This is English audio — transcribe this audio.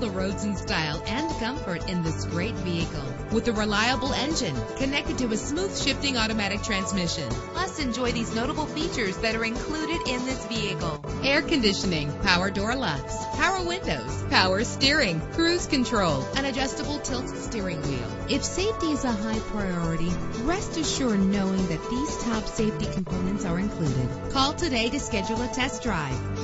the roads in style and comfort in this great vehicle. With a reliable engine connected to a smooth shifting automatic transmission. Plus, enjoy these notable features that are included in this vehicle. Air conditioning, power door locks, power windows, power steering, cruise control, an adjustable tilt steering wheel. If safety is a high priority, rest assured knowing that these top safety components are included. Call today to schedule a test drive.